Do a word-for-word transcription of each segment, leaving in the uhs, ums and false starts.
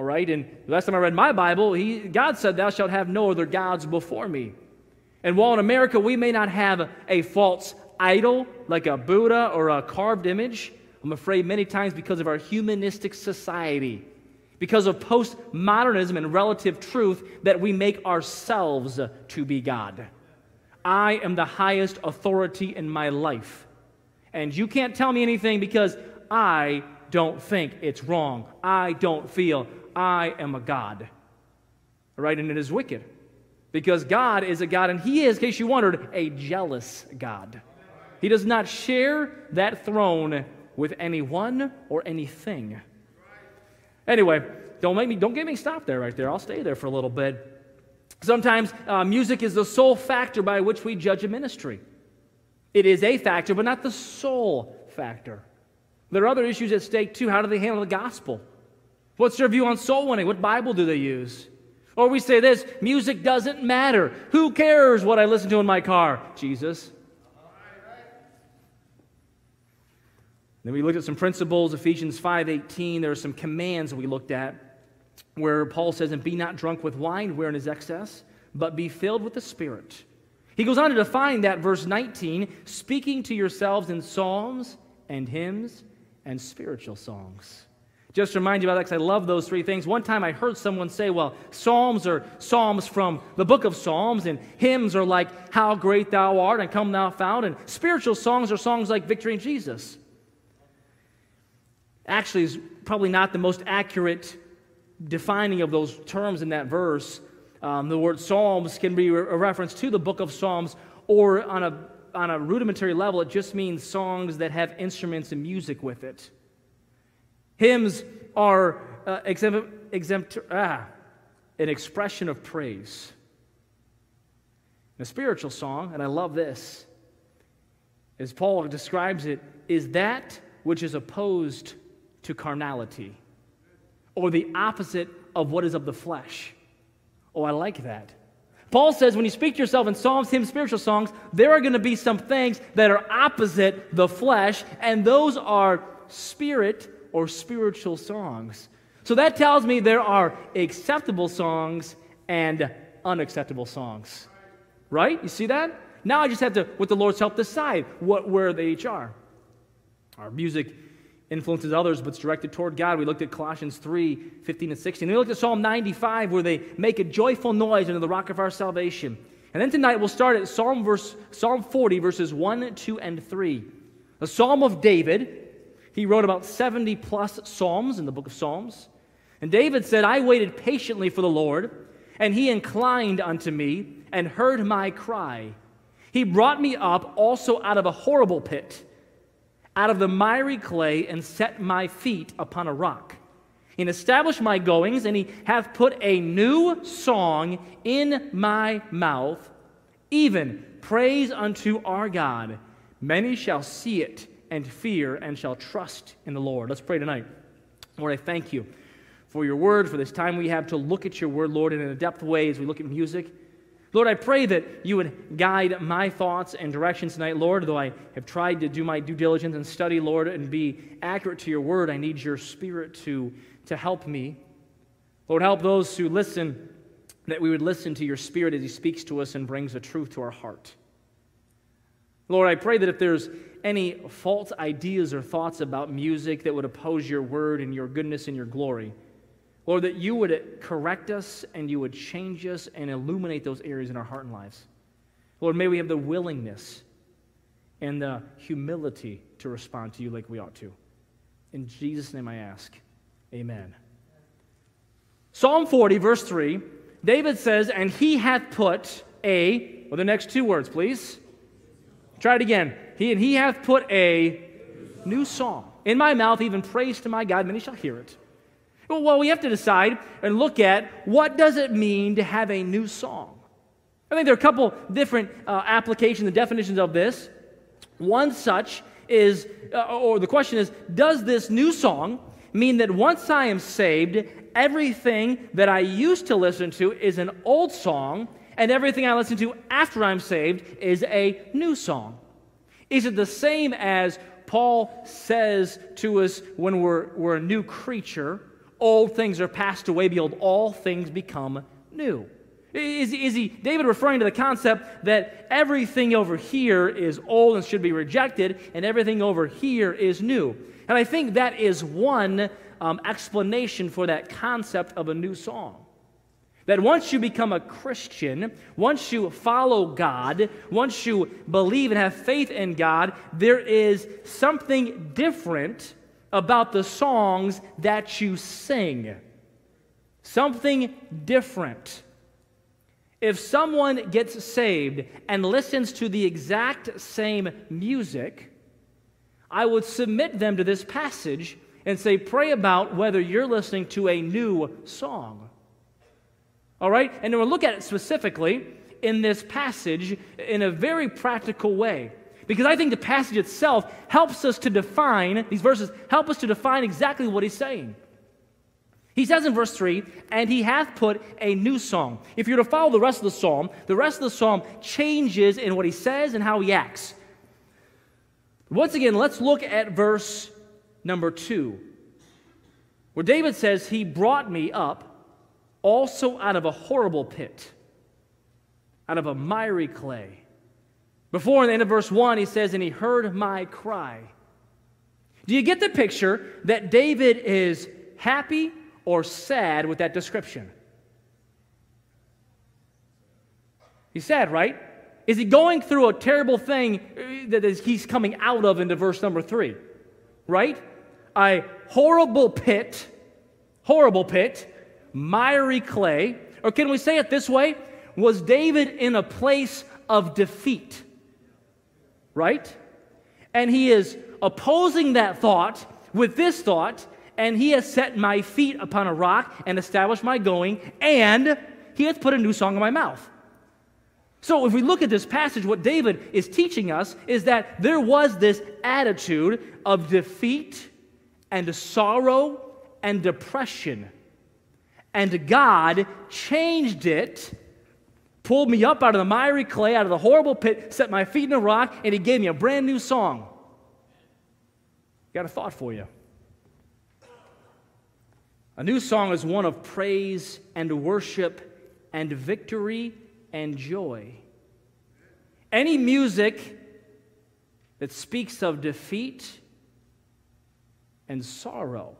All right, and the last time I read my Bible, he, God said, thou shalt have no other gods before me. And while in America we may not have a false idol like a Buddha or a carved image, I'm afraid many times because of our humanistic society, because of postmodernism and relative truth, that we make ourselves to be God. I am the highest authority in my life, and you can't tell me anything because I don't think it's wrong. I don't feel I am a God. All right, and it is wicked because God is a God, and He is, in case you wondered, a jealous God. He does not share that throne with anyone or anything. Anyway, don't make me, don't get me stopped there right there. I'll stay there for a little bit. Sometimes uh, music is the sole factor by which we judge a ministry. It is a factor, but not the sole factor. There are other issues at stake, too. How do they handle the gospel? What's their view on soul winning? What Bible do they use? Or we say this, music doesn't matter. Who cares what I listen to in my car? Jesus. Then we looked at some principles, Ephesians five eighteen. There are some commands we looked at where Paul says, and be not drunk with wine, wherein is excess, but be filled with the Spirit. He goes on to define that, verse nineteen, speaking to yourselves in psalms and hymns and spiritual songs. Just to remind you about that, because I love those three things. One time I heard someone say, well, psalms are psalms from the book of Psalms, and hymns are like, How Great Thou Art, and Come Thou Fount, and spiritual songs are songs like Victory in Jesus. Actually, is probably not the most accurate defining of those terms in that verse. Um, the word psalms can be a reference to the book of Psalms, or on a, on a rudimentary level, it just means songs that have instruments and music with it. Hymns are uh, exempt, exempt, ah, an expression of praise. And a spiritual song, and I love this, as Paul describes it, is that which is opposed to carnality, or the opposite of what is of the flesh. Oh, I like that. Paul says when you speak to yourself in psalms, hymns, spiritual songs, there are going to be some things that are opposite the flesh, and those are spirit or spiritual songs. So that tells me there are acceptable songs and unacceptable songs. Right? You see that? Now I just have to, with the Lord's help, decide what, where they each are. Our music influences others, but it's directed toward God. We looked at Colossians three fifteen and sixteen. Then we looked at Psalm ninety-five, where they make a joyful noise unto the rock of our salvation. And then tonight we'll start at Psalm, verse, Psalm forty, verses one, two, and three. The Psalm of David. He wrote about seventy plus psalms in the book of Psalms. And David said, I waited patiently for the Lord, and he inclined unto me and heard my cry. He brought me up also out of a horrible pit, out of the miry clay, and set my feet upon a rock, and established my goings, and he hath put a new song in my mouth, even praise unto our God. Many shall see it and fear, and shall trust in the Lord. Let's pray tonight. Lord, I thank you for your word, for this time we have to look at your word, Lord, in an in-depth way as we look at music. Lord, I pray that you would guide my thoughts and directions tonight, Lord. Though I have tried to do my due diligence and study, Lord, and be accurate to your word, I need your Spirit to, to help me. Lord, help those who listen, that we would listen to your Spirit as he speaks to us and brings the truth to our heart. Lord, I pray that if there's any false ideas or thoughts about music that would oppose your word and your goodness and your glory, Lord, that you would correct us and you would change us and illuminate those areas in our heart and lives. Lord, may we have the willingness and the humility to respond to you like we ought to. In Jesus' name I ask, amen. Psalm forty, verse three, David says, and he hath put a, well, the next two words, please. Try it again. He and he hath put a new song in my mouth, even praise to my God, many shall hear it. Well, we have to decide and look at what does it mean to have a new song. I think there are a couple different uh, applications and definitions of this. One such is, uh, or the question is, does this new song mean that once I am saved, everything that I used to listen to is an old song, and everything I listen to after I'm saved is a new song? Is it the same as Paul says to us when we're, we're a new creature? old things are passed away, behold, all things become new. Is, is he, David referring to the concept that everything over here is old and should be rejected, and everything over here is new? And I think that is one um, explanation for that concept of a new song. That once you become a Christian, once you follow God, once you believe and have faith in God, there is something different about the songs that you sing. Something different. If someone gets saved and listens to the exact same music, I would submit them to this passage and say, pray about whether you're listening to a new song. All right? And then we'll look at it specifically in this passage in a very practical way, because I think the passage itself helps us to define, these verses help us to define exactly what he's saying. He says in verse three, and he hath put a new song. If you're to follow the rest of the psalm, the rest of the psalm changes in what he says and how he acts. Once again, let's look at verse number two, where David says, he brought me up also out of a horrible pit, out of a miry clay. Before, in the end of verse one, he says, and he heard my cry. Do you get the picture that David is happy or sad with that description? He's sad, right? Is he going through a terrible thing that he's coming out of into verse number three? Right? A horrible pit, horrible pit, miry clay. Or can we say it this way? Was David in a place of defeat? Right? And he is opposing that thought with this thought, and he has set my feet upon a rock and established my going, and he hath put a new song in my mouth. So if we look at this passage, what David is teaching us is that there was this attitude of defeat and sorrow and depression, and God changed it, pulled me up out of the miry clay, out of the horrible pit, set my feet in a rock, and he gave me a brand new song. Got a thought for you. A new song is one of praise and worship and victory and joy. Any music that speaks of defeat and sorrow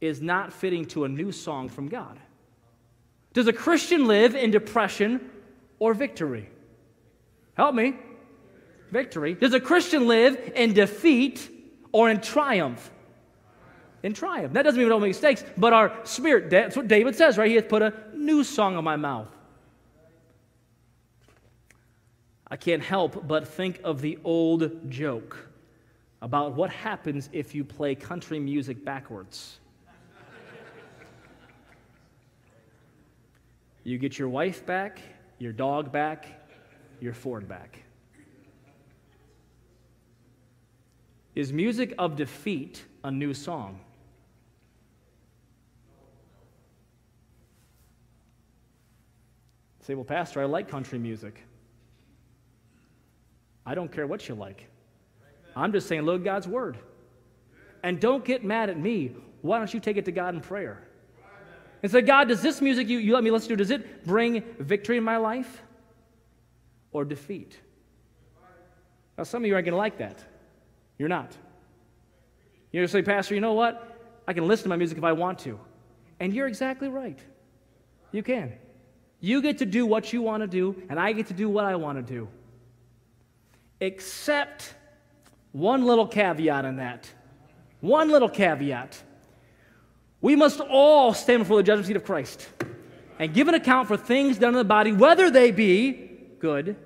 is not fitting to a new song from God. Does a Christian live in depression or victory? Help me. Victory. Does a Christian live in defeat or in triumph? In triumph. That doesn't mean we don't make mistakes, but our spirit, that's what David says, right? He hath put a new song in my mouth. I can't help but think of the old joke about what happens if you play country music backwards. You get your wife back, your dog back, your Ford back. Is music of defeat a new song? Say, well, Pastor, I like country music. I don't care what you like. I'm just saying, look at God's word. And don't get mad at me. Why don't you take it to God in prayer? And say, God, does this music you, you let me listen to, does it bring victory in my life or defeat? Now, some of you aren't going to like that. You're not. You're going to say, Pastor, you know what? I can listen to my music if I want to. And you're exactly right. You can. You get to do what you want to do, and I get to do what I want to do. Except one little caveat in that. One little caveat. We must all stand before the judgment seat of Christ and give an account for things done in the body, whether they be good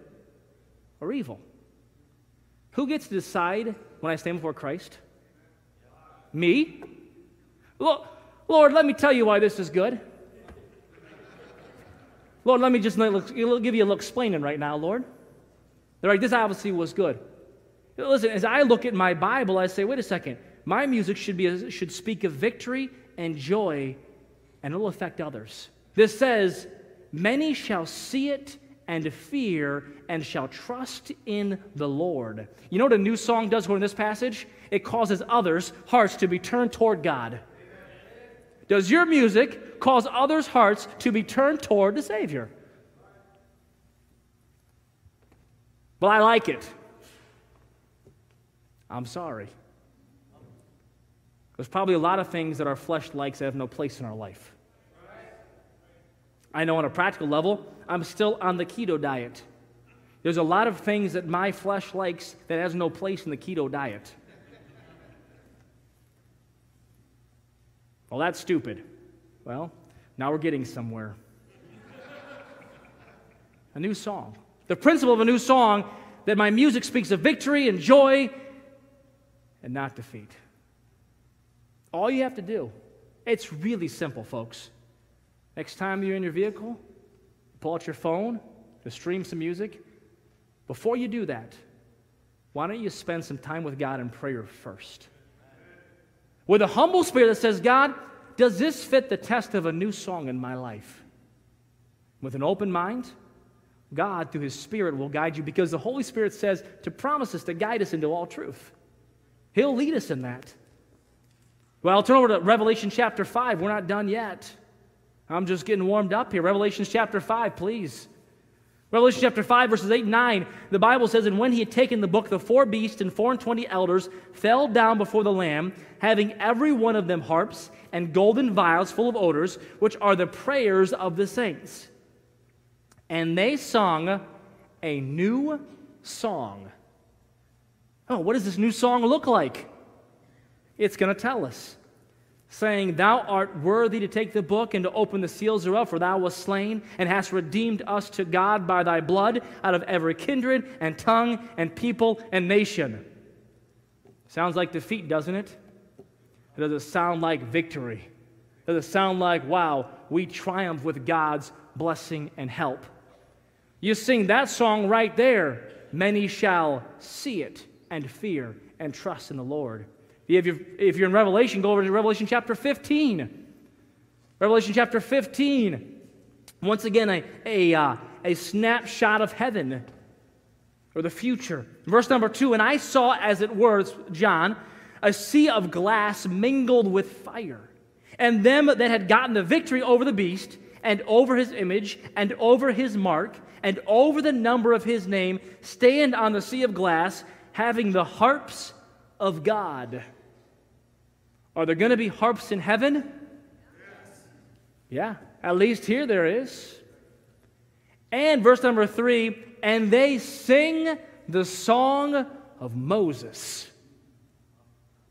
or evil. Who gets to decide when I stand before Christ? Me? Lord, let me tell you why this is good. Lord, let me just give you a little explaining right now, Lord. They're like, this obviously was good. Listen, as I look at my Bible, I say, wait a second. My music should be should speak of victory and joy, and it will affect others. This says, many shall see it and fear and shall trust in the Lord. You know what a new song does in this passage? It causes others' hearts to be turned toward God. Does your music cause others' hearts to be turned toward the Savior? Well, I like it. I'm sorry. There's probably a lot of things that our flesh likes that have no place in our life. I know on a practical level, I'm still on the keto diet. There's a lot of things that my flesh likes that has no place in the keto diet. Well, that's stupid. Well, now we're getting somewhere. A new song. The principle of a new song, that my music speaks of victory and joy and not defeat. All you have to do, it's really simple, folks. Next time you're in your vehicle, pull out your phone to stream some music. Before you do that, why don't you spend some time with God in prayer first? With a humble spirit that says, God, does this fit the test of a new song in my life? With an open mind, God, through His Spirit, will guide you, because the Holy Spirit says to promise us to guide us into all truth. He'll lead us in that. Well, I'll turn over to Revelation chapter five. We're not done yet. I'm just getting warmed up here. Revelation chapter five, please. Revelation chapter five, verses eight and nine, the Bible says, "And when he had taken the book, the four beasts and four and twenty elders fell down before the Lamb, having every one of them harps and golden vials full of odors, which are the prayers of the saints. And they sung a new song." Oh, what does this new song look like? It's going to tell us. Saying, "Thou art worthy to take the book and to open the seals thereof, for thou wast slain, and hast redeemed us to God by thy blood out of every kindred and tongue and people and nation." Sounds like defeat, doesn't it? It doesn't sound like victory. It doesn't sound like, wow, we triumph with God's blessing and help. You sing that song right there, many shall see it and fear and trust in the Lord. If you're, if you're in Revelation, go over to Revelation chapter fifteen. Revelation chapter fifteen. Once again, a, a, uh, a snapshot of heaven or the future. Verse number two, "And I saw, as it were," John, "a sea of glass mingled with fire, and them that had gotten the victory over the beast, and over his image, and over his mark, and over the number of his name, stand on the sea of glass, having the harps of God." Are there going to be harps in heaven? Yes. Yeah, at least here there is. And verse number three, "And they sing the song of Moses."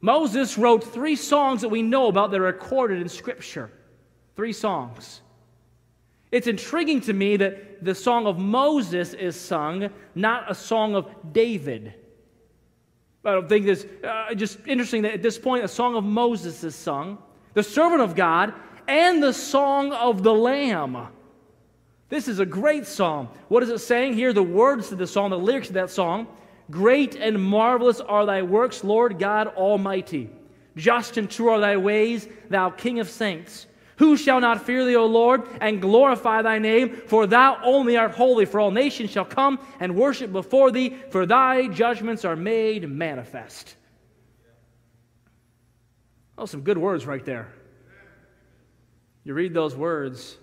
Moses wrote three songs that we know about that are recorded in Scripture. Three songs. It's intriguing to me that the song of Moses is sung, not a song of David. I don't think this, uh, just interesting that at this point a song of Moses is sung, the servant of God, and the song of the Lamb. This is a great psalm. What is it saying here? The words to the song, the lyrics to that song. "Great and marvelous are thy works, Lord God Almighty. Just and true are thy ways, thou King of saints. Who shall not fear thee, O Lord, and glorify thy name? For thou only art holy, for all nations shall come and worship before thee, for thy judgments are made manifest." Oh, some good words right there. You read those words,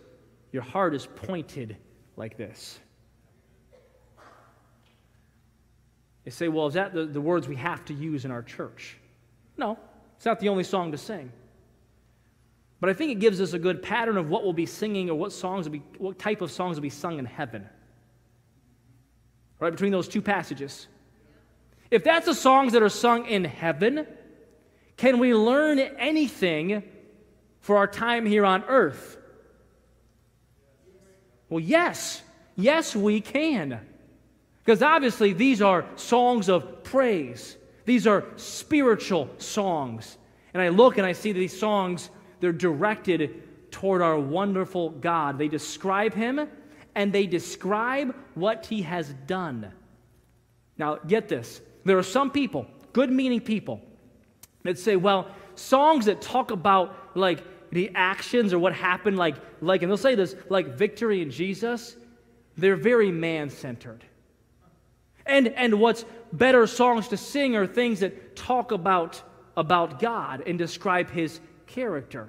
your heart is pointed like this. They say, well, is that the, the words we have to use in our church? No, it's not the only song to sing. But I think it gives us a good pattern of what we'll be singing, or what songs will be, what type of songs will be sung in heaven. Right between those two passages. If that's the songs that are sung in heaven, can we learn anything for our time here on earth? Well, yes. Yes, we can. Because obviously these are songs of praise. These are spiritual songs. And I look and I see these songs, they're directed toward our wonderful God. They describe Him, and they describe what He has done. Now, get this. There are some people, good-meaning people, that say, well, songs that talk about, like, the actions or what happened, like, like, and they'll say this, like, victory in Jesus, they're very man-centered. And, and what's better songs to sing are things that talk about, about God and describe His character.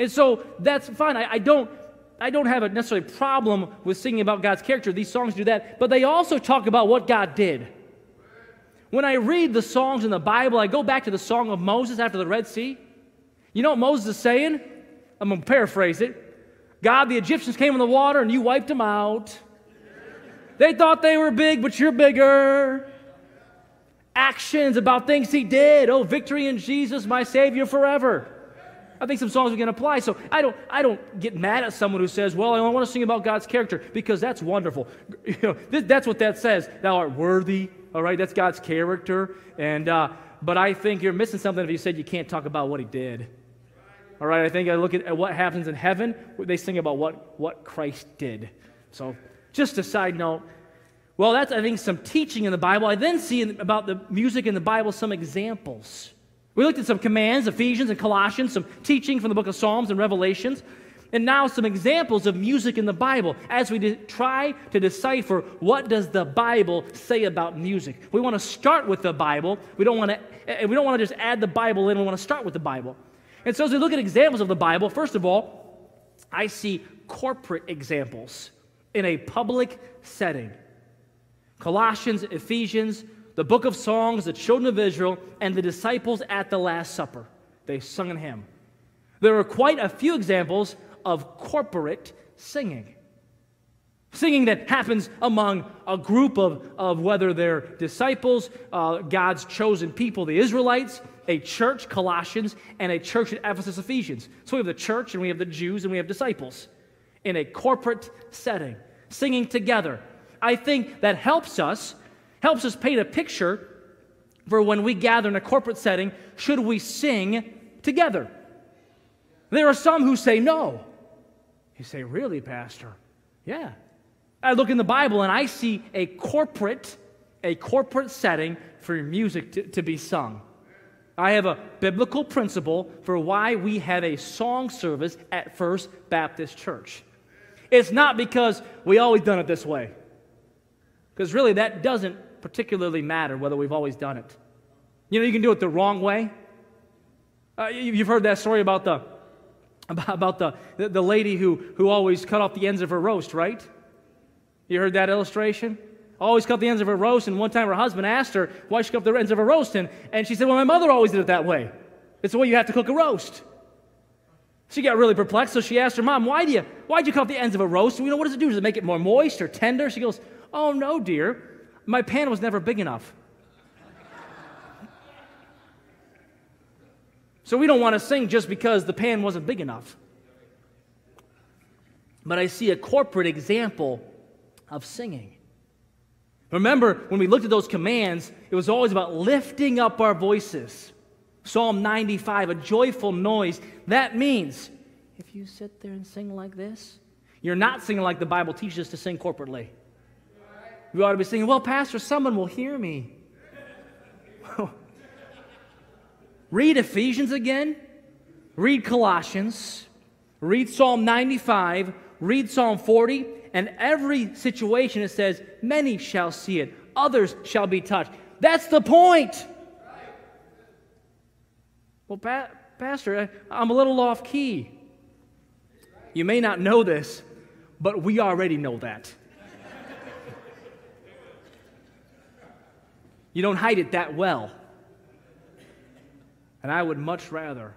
And so that's fine. I, I don't I don't have a necessarily problem with singing about God's character. These songs do that, but they also talk about what God did. When I read the songs in the Bible, I go back to the song of Moses after the Red Sea. You know what Moses is saying? I'm going to paraphrase it. God, the Egyptians came in the water and you wiped them out. They thought they were big, but you're bigger. Actions about things he did. Oh, victory in Jesus, my Savior forever. I think some songs we can apply. So I don't, I don't get mad at someone who says, well, I only want to sing about God's character, because that's wonderful. You know, th that's what that says. Thou art worthy. All right, that's God's character. And, uh, but I think you're missing something if you said you can't talk about what he did. All right, I think I look at, at what happens in heaven. They sing about what, what Christ did. So just a side note. Well, that's, I think, some teaching in the Bible. I then see in, about the music in the Bible some examples. We looked at some commands, Ephesians and Colossians, some teaching from the book of Psalms and Revelations, and now some examples of music in the Bible as we try to decipher what does the Bible say about music. We want to start with the Bible. We don't want to, we don't want to just add the Bible in. We want to start with the Bible. And so as we look at examples of the Bible, first of all, I see corporate examples in a public setting. Colossians, Ephesians, the book of Psalms, the children of Israel, and the disciples at the Last Supper. They sung a hymn. There are quite a few examples of corporate singing. Singing that happens among a group of, of whether they're disciples, uh, God's chosen people, the Israelites, a church, Colossians, and a church at Ephesus, Ephesians. So we have the church, and we have the Jews, and we have disciples in a corporate setting, singing together. I think that helps us, helps us paint a picture for when we gather in a corporate setting, should we sing together? There are some who say no. You say, really, Pastor? Yeah. I look in the Bible and I see a corporate, a corporate setting for music to, to be sung. I have a biblical principle for why we have a song service at First Baptist Church. It's not because we always done it this way, because really that doesn't particularly matter whether we've always done it. You know, you can do it the wrong way. Uh, you've heard that story about the about the the lady who who always cut off the ends of her roast, right? You heard that illustration? Always cut the ends of her roast, and one time her husband asked her why she cut the ends of her roast, and, and she said, well, my mother always did it that way. It's the way you have to cook a roast. She got really perplexed, so she asked her mom, why do you, why'd you cut the ends of a roast? You know, what does it do? Does it make it more moist or tender? She goes, oh, no, dear. My pan was never big enough. So we don't want to sing just because the pan wasn't big enough. But I see a corporate example of singing. Remember, when we looked at those commands, it was always about lifting up our voices. Psalm ninety-five, a joyful noise. That means if you sit there and sing like this, you're not singing like the Bible teaches us to sing corporately. We ought to be singing, well, Pastor, someone will hear me. Read Ephesians again. Read Colossians. Read Psalm ninety-five. Read Psalm forty. And every situation, it says, many shall see it, others shall be touched. That's the point. Well, pa Pastor, I'm a little off key. You may not know this, but we already know that. You don't hide it that well. And I would much rather,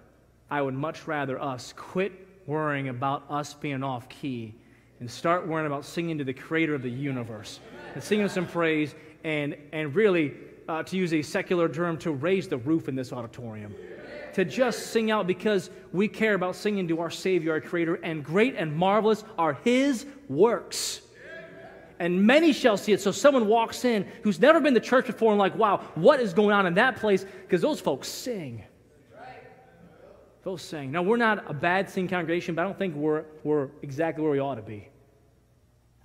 I would much rather us quit worrying about us being off key and start worrying about singing to the creator of the universe and singing some praise and, and really, uh, to use a secular term, to raise the roof in this auditorium. To just sing out because we care about singing to our Savior, our Creator, and great and marvelous are His works. And many shall see it. So someone walks in who's never been to church before and like, wow, what is going on in that place? Because those folks sing. Those sing. Now, we're not a bad singing congregation, but I don't think we're, we're exactly where we ought to be.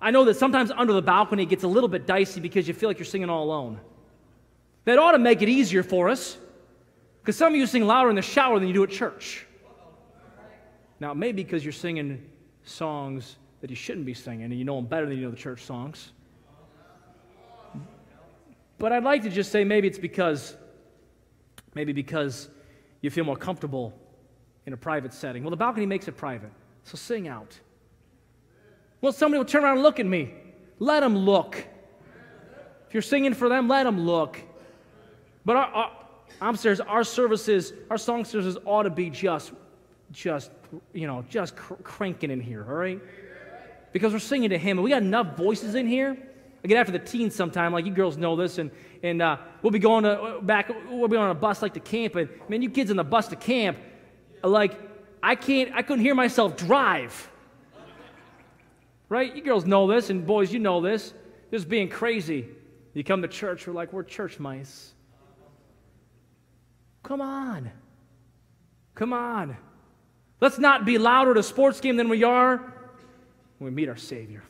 I know that sometimes under the balcony it gets a little bit dicey because you feel like you're singing all alone. That ought to make it easier for us, because some of you sing louder in the shower than you do at church. Now, it may be because you're singing songs that you shouldn't be singing, and you know them better than you know the church songs. But I'd like to just say maybe it's because, maybe because you feel more comfortable in a private setting. Well, the balcony makes it private, so sing out. Well, somebody will turn around and look at me. Let them look. If you're singing for them, let them look. But our, our, I'm serious, our services, our song services ought to be just, just, you know, just cr cranking in here, all right? Because we're singing to Him, and we got enough voices in here. I get after the teens sometime, like you girls know this, and, and uh, we'll be going to, back, we'll be on a bus like to camp, and man, you kids on the bus to camp, like, I can't, I couldn't hear myself drive. Right? You girls know this, and boys, you know this. Just being crazy. You come to church, we're like, we're church mice. Come on. Come on. Let's not be louder at a sports game than we are when we meet our Savior.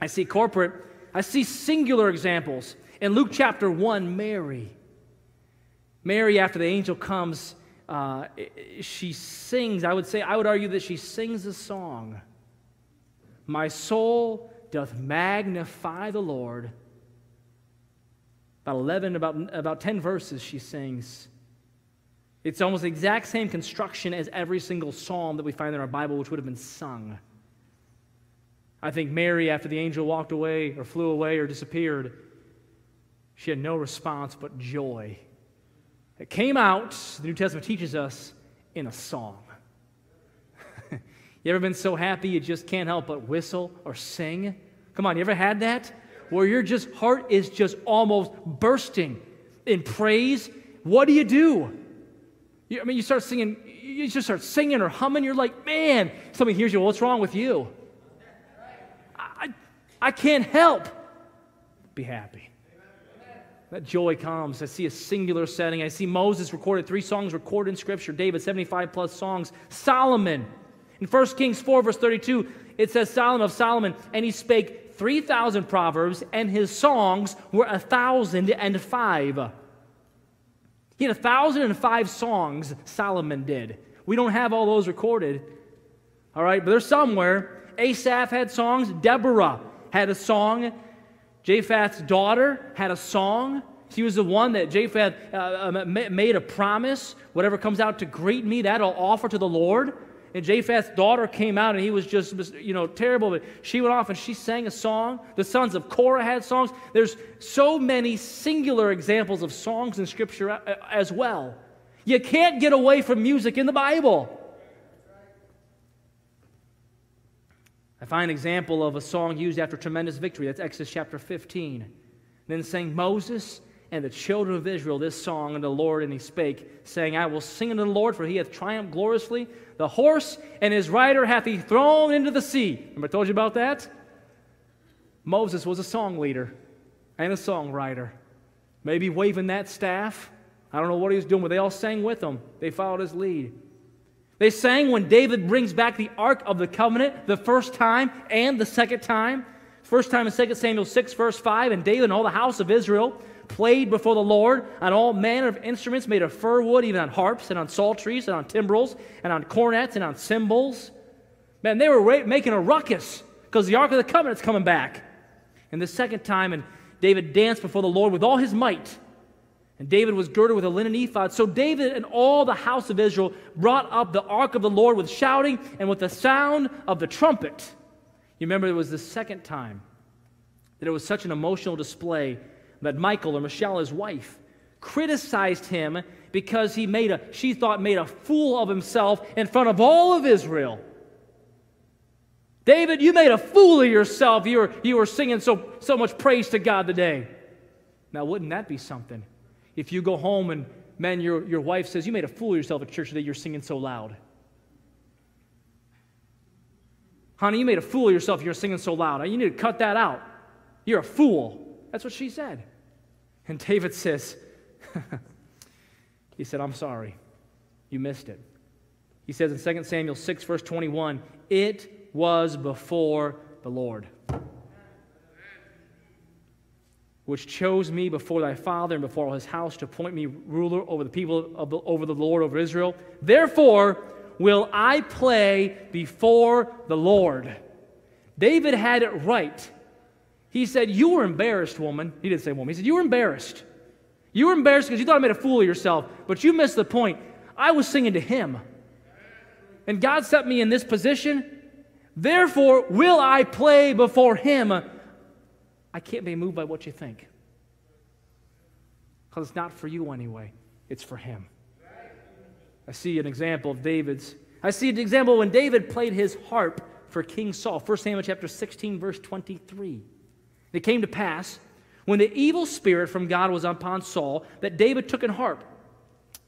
I see corporate, I see singular examples. In Luke chapter one, Mary. Mary, after the angel comes, uh, she sings, I would say, I would argue that she sings a song. My soul doth magnify the Lord. About eleven, about, about ten verses she sings. It's almost the exact same construction as every single psalm that we find in our Bible, which would have been sung. I think Mary, after the angel walked away or flew away or disappeared, she had no response but joy. It came out, the New Testament teaches us, in a song. You ever been so happy you just can't help but whistle or sing? Come on, you ever had that? Where your just heart is just almost bursting in praise. What do you do? You, I mean, you start singing, you just start singing or humming. You're like, man, somebody hears you. Well, what's wrong with you? I, I can't help. Be happy. That joy comes. I see a singular setting. I see Moses recorded, three songs recorded in Scripture. David, seventy-five plus songs. Solomon. In First Kings four, verse thirty-two, it says, Solomon of Solomon, and he spake three thousand proverbs, and his songs were a thousand and five. He had a thousand and five songs, Solomon did. We don't have all those recorded, all right, but they're somewhere. Asaph had songs. Deborah had a song. Japhath's daughter had a song. She was the one that Japhath uh, made a promise, whatever comes out to greet me, that I'll offer to the Lord. And Japhath's daughter came out, and he was just, you know, terrible. But she went off, and she sang a song. The sons of Korah had songs. There's so many singular examples of songs in Scripture as well. You can't get away from music in the Bible. I find an example of a song used after tremendous victory. That's Exodus chapter fifteen. Then sang Moses and the children of Israel this song unto the Lord, and he spake, saying, I will sing unto the Lord, for he hath triumphed gloriously. The horse and his rider hath he thrown into the sea. Remember I told you about that? Moses was a song leader and a songwriter. Maybe waving that staff. I don't know what he was doing, but they all sang with him. They followed his lead. They sang when David brings back the Ark of the Covenant the first time and the second time. First time in Second Samuel six, verse five, and David and all the house of Israel played before the Lord on all manner of instruments made of fir wood, even on harps and on psalteries and on timbrels and on cornets and on cymbals. Man, they were making a ruckus because the Ark of the Covenant's coming back. And the second time, and David danced before the Lord with all his might. And David was girded with a linen ephod. So David and all the house of Israel brought up the ark of the Lord with shouting and with the sound of the trumpet. You remember it was the second time that it was such an emotional display that Michael, or Michelle, his wife, criticized him because he made a, she thought, made a fool of himself in front of all of Israel. David, you made a fool of yourself. You were, you were singing so, so much praise to God today. Now, wouldn't that be something? If you go home and, man, your, your wife says, you made a fool of yourself at church today, you're singing so loud. Honey, you made a fool of yourself, you're singing so loud. You need to cut that out. You're a fool. That's what she said. And David says, he said, I'm sorry. You missed it. He says in Second Samuel six, verse twenty-one, it was before the Lord, which chose me before thy father and before all his house to appoint me ruler over the people, of the, over the Lord, over Israel. Therefore will I play before the Lord. David had it right. He said, you were embarrassed, woman. He didn't say woman. He said, you were embarrassed. You were embarrassed because you thought I made a fool of yourself, but you missed the point. I was singing to him. and God set me in this position, therefore will I play before Him. I can't be moved by what you think. Because it's not for you anyway. It's for Him. I see an example of David's. I see an example when David played his harp for King Saul. First Samuel chapter sixteen, verse twenty-three. It came to pass, when the evil spirit from God was upon Saul, that David took an harp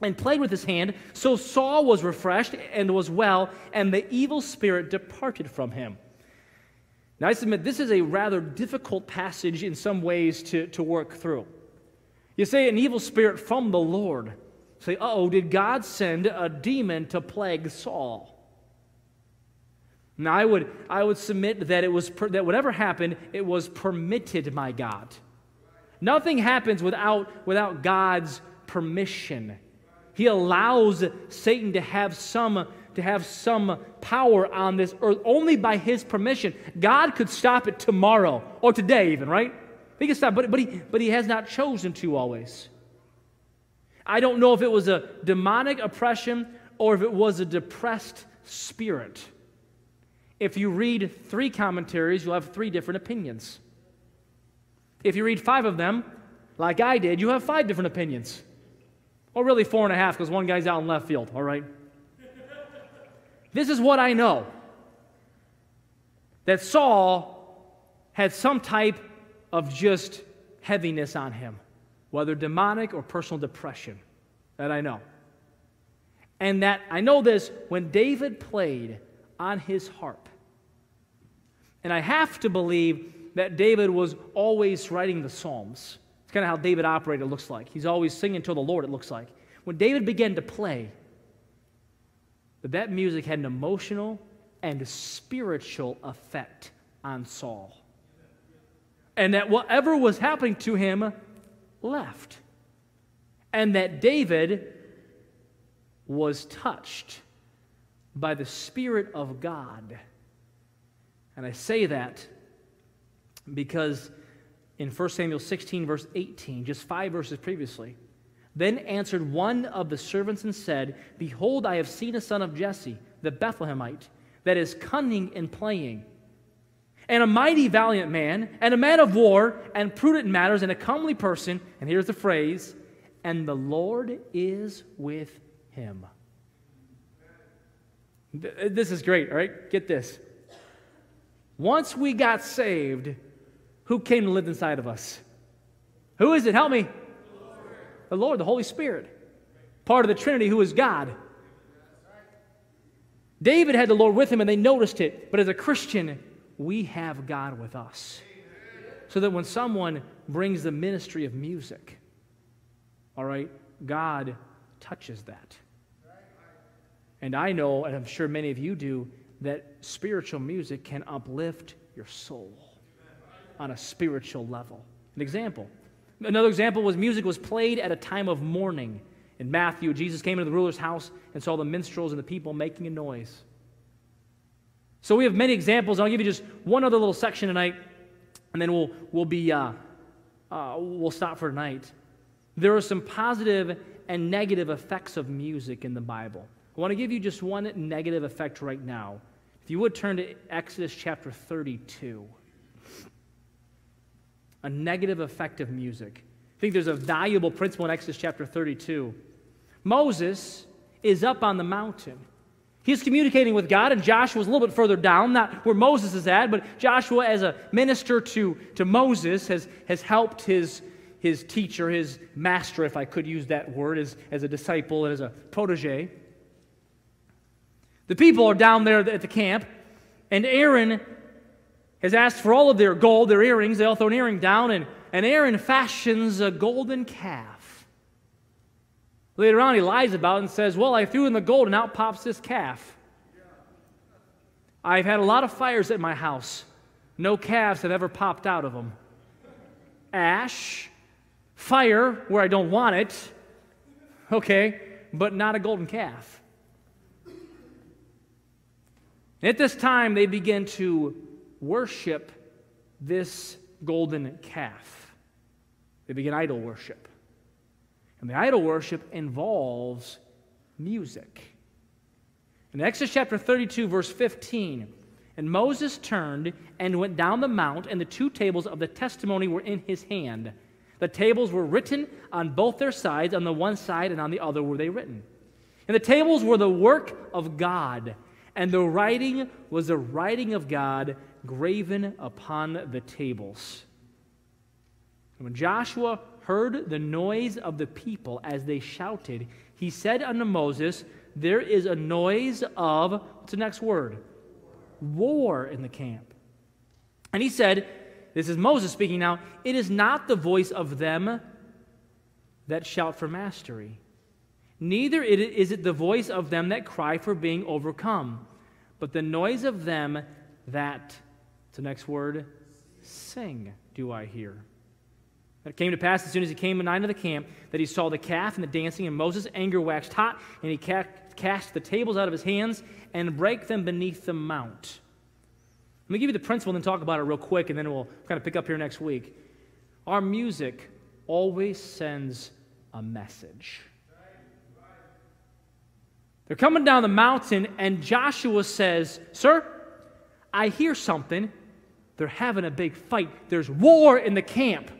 and played with his hand. So Saul was refreshed and was well, and the evil spirit departed from him. Now, I submit this is a rather difficult passage in some ways to, to work through. You say, an evil spirit from the Lord. Say, uh-oh, did God send a demon to plague Saul? Now, I would, I would submit that, it was per, that whatever happened, it was permitted by God. Nothing happens without, without God's permission. He allows Satan to have some, to have some power on this earth only by his permission. God could stop it tomorrow, or today even, right? He could stop, but, but, he, but he has not chosen to always. I don't know if it was a demonic oppression or if it was a depressed spirit. If you read three commentaries, you'll have three different opinions. If you read five of them, like I did, you have five different opinions. Or really four and a half, because one guy's out in left field, all right? This is what I know. That Saul had some type of just heaviness on him, whether demonic or personal depression, that I know. And that I know this, when David played on his harp, and I have to believe that David was always writing the Psalms. It's kind of how David operated, it looks like. He's always singing to the Lord, it looks like. When David began to play, that that music had an emotional and spiritual effect on Saul. And that whatever was happening to him left. And that David was touched by the Spirit of God. And I say that because in First Samuel sixteen, verse eighteen, just five verses previously, then answered one of the servants and said, Behold, I have seen a son of Jesse, the Bethlehemite, that is cunning in playing, and a mighty valiant man, and a man of war, and prudent in matters, and a comely person, and here's the phrase, and the Lord is with him. This is great, all right? Get this. Once we got saved, who came to live inside of us? Who is it? Help me. The Lord, the Holy Spirit, part of the Trinity who is God. David had the Lord with him and they noticed it. But as a Christian, we have God with us. So that when someone brings the ministry of music, all right, God touches that. And I know, and I'm sure many of you do, that spiritual music can uplift your soul on a spiritual level. An example. Another example was music was played at a time of mourning. In Matthew, Jesus came into the ruler's house and saw the minstrels and the people making a noise. So we have many examples. I'll give you just one other little section tonight, and then we'll, we'll, be, uh, uh, we'll stop for tonight. There are some positive and negative effects of music in the Bible. I want to give you just one negative effect right now. If you would turn to Exodus chapter thirty-two. A negative effect of music. I think there's a valuable principle in Exodus chapter thirty-two. Moses is up on the mountain. He's communicating with God, and Joshua's a little bit further down, not where Moses is at, but Joshua as a minister to, to Moses has, has helped his, his teacher, his master, if I could use that word, as, as a disciple and as a protege. The people are down there at the camp, and Aaron has asked for all of their gold, their earrings. They all throw an earring down, and, and Aaron fashions a golden calf. Later on, he lies about it and says, well, I threw in the gold, and out pops this calf. I've had a lot of fires at my house. No calves have ever popped out of them. Ash, fire where I don't want it, okay, but not a golden calf. At this time, they begin to worship this golden calf. They begin idol worship. And the idol worship involves music. In Exodus chapter thirty-two, verse fifteen, "And Moses turned and went down the mount, and the two tables of the testimony were in his hand. The tables were written on both their sides, on the one side and on the other were they written. And the tables were the work of God, and the writing was the writing of God graven upon the tables." And when Joshua heard the noise of the people as they shouted, he said unto Moses, "There is a noise of," what's the next word? "War in the camp." And he said, this is Moses speaking now, "It is not the voice of them that shout for mastery, neither is it the voice of them that cry for being overcome, but the noise of them that," it's the next word, "sing do I hear." It came to pass as soon as he came nigh unto the camp that he saw the calf and the dancing, and Moses' anger waxed hot, and he cast the tables out of his hands and brake them beneath the mount. Let me give you the principle and then talk about it real quick, and then we'll kind of pick up here next week. Our music always sends a message. They're coming down the mountain, and Joshua says, "Sir, I hear something. They're having a big fight. There's war in the camp."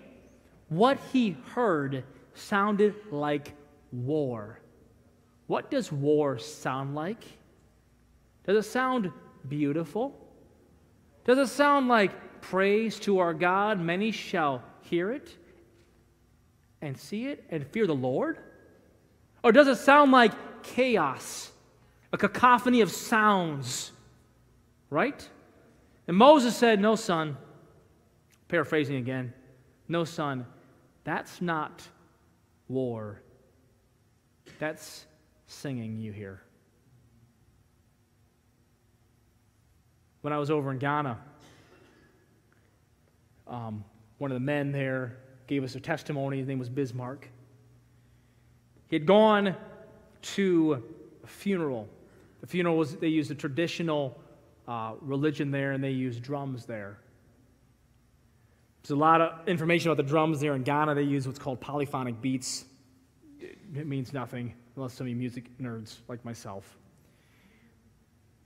What he heard sounded like war. What does war sound like? Does it sound beautiful? Does it sound like praise to our God? Many shall hear it and see it and fear the Lord? Or does it sound like chaos, a cacophony of sounds, right? And Moses said, "No, son," paraphrasing again, "no, son, that's not war. That's singing you hear." When I was over in Ghana, um, one of the men there gave us a testimony. His name was Bismarck. He had gone to a funeral. The funeral was, they used a traditional uh, religion there, and they used drums there. There's a lot of information about the drums there in Ghana. They use what's called polyphonic beats. It means nothing, unless some of you music nerds like myself.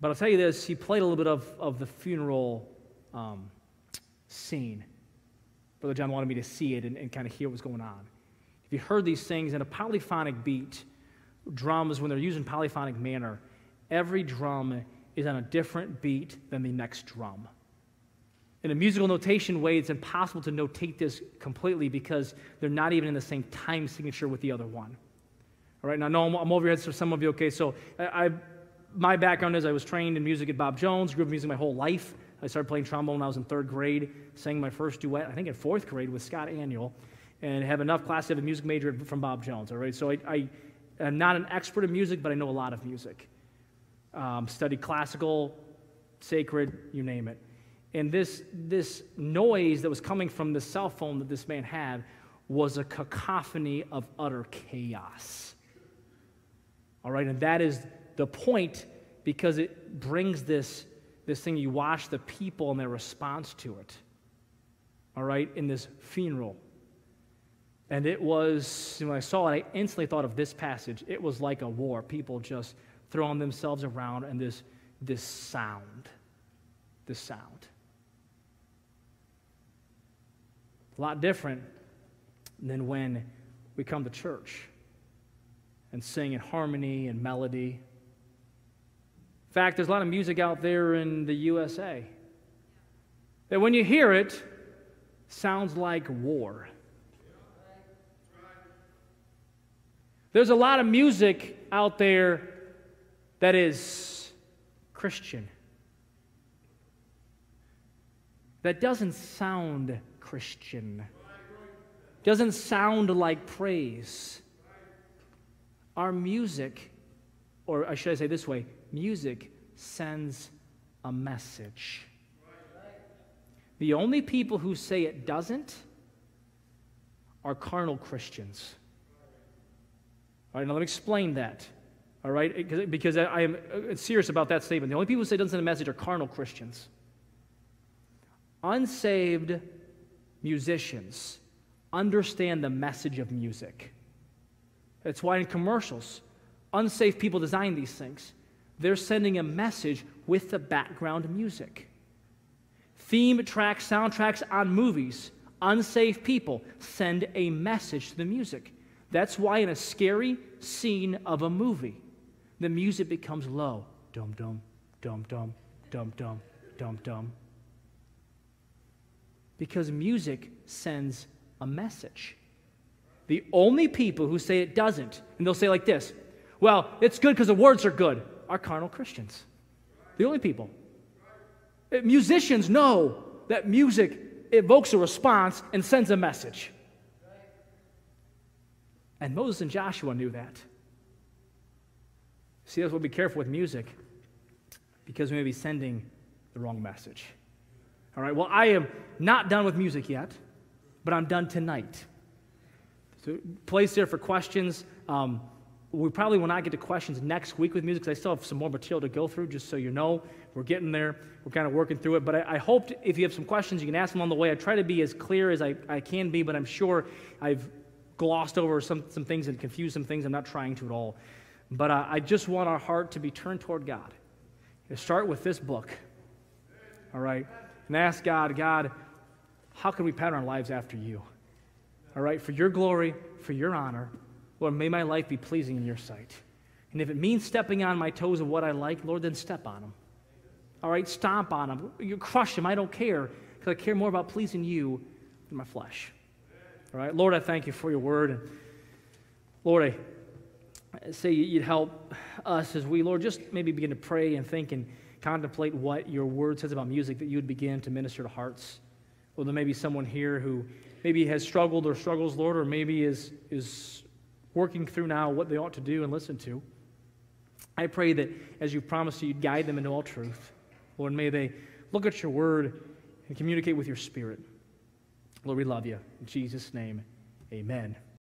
But I'll tell you this, he played a little bit of, of the funeral um, scene. Brother John wanted me to see it and, and kind of hear what was going on. If you heard these things in a polyphonic beat, drums, when they're used in polyphonic manner, every drum is on a different beat than the next drum. In a musical notation way, it's impossible to notate this completely because they're not even in the same time signature with the other one. All right, now I know I'm, I'm over your heads for some of you, okay, so I... I my background is I was trained in music at Bob Jones, grew up in music my whole life. I started playing trombone when I was in third grade, sang my first duet, I think in fourth grade, with Scott Annual, and have enough class to have a music major from Bob Jones, all right? So I, I am not an expert in music, but I know a lot of music. Um, studied classical, sacred, you name it. And this, this noise that was coming from the cell phone that this man had was a cacophony of utter chaos. All right, and that is the point, because it brings this, this thing, you watch the people and their response to it, all right, in this funeral. And it was, when I saw it, I instantly thought of this passage. It was like a war, people just throwing themselves around, and this, this sound, this sound. A lot different than when we come to church and sing in harmony and melody. In fact, there's a lot of music out there in the U S A that when you hear it, sounds like war. There's a lot of music out there that is Christian that doesn't sound Christian, doesn't sound like praise. Our music, or I should say this way, music sends a message. The only people who say it doesn't are carnal Christians. All right, now let me explain that, all right? Because I am serious about that statement. The only people who say it doesn't send a message are carnal Christians. Unsaved musicians understand the message of music. That's why in commercials, unsaved people design these things. They're sending a message with the background music. Theme tracks, soundtracks on movies, unsaved people send a message to the music. That's why in a scary scene of a movie, the music becomes low. Dum-dum, dum-dum, dum-dum, dum-dum. Because music sends a message. The only people who say it doesn't, and they'll say like this, well, it's good because the words are good, are carnal Christians. The only people. Musicians know that music evokes a response and sends a message. And Moses and Joshua knew that. See, that's why we be careful with music, because we may be sending the wrong message. All right, well, I am not done with music yet, but I'm done tonight. So place there for questions. Um, we probably will not get to questions next week with music, because I still have some more material to go through, just so you know. We're getting there. We're kind of working through it. But I, I hope to, if you have some questions, you can ask them on the way. I try to be as clear as I, I can be, but I'm sure I've glossed over some, some things and confused some things. I'm not trying to at all. But uh, I just want our heart to be turned toward God. To start with this book, all right? And ask God, God, how can we pattern our lives after you? All right, for your glory, for your honor, Lord, may my life be pleasing in your sight. And if it means stepping on my toes of what I like, Lord, then step on them. All right, stomp on them. You crush them. I don't care, because I care more about pleasing you than my flesh. All right, Lord, I thank you for your word. Lord, I say you'd help us as we, Lord, just maybe begin to pray and think and contemplate what your word says about music, that you would begin to minister to hearts. Well, there may be someone here who maybe has struggled or struggles, Lord, or maybe is, is working through now what they ought to do and listen to. I pray that as you promised, you'd guide them into all truth. Lord, may they look at your word and communicate with your spirit. Lord, we love you. In Jesus' name, amen.